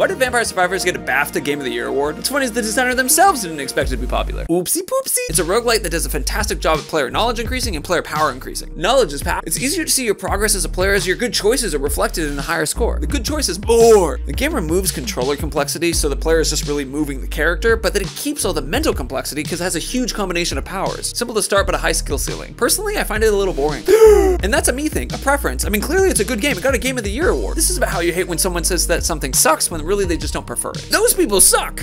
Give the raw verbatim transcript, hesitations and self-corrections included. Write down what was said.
Why did Vampire Survivors get a BAFTA Game of the Year award? What's funny is the designer themselves didn't expect it to be popular. Oopsie poopsie. It's a roguelite that does a fantastic job at player knowledge increasing and player power increasing. Knowledge is power. It's easier to see your progress as a player as your good choices are reflected in the higher score. The good choice is more. The game removes controller complexity, so the player is just really moving the character, but then it keeps all the mental complexity because it has a huge combination of powers. Simple to start, but a high skill ceiling. Personally, I find it a little boring. And that's a me thing, a preference. I mean, clearly it's a good game. It got a Game of the Year award. This is about how you hate when someone says that something sucks when really they just don't prefer it. Those people suck.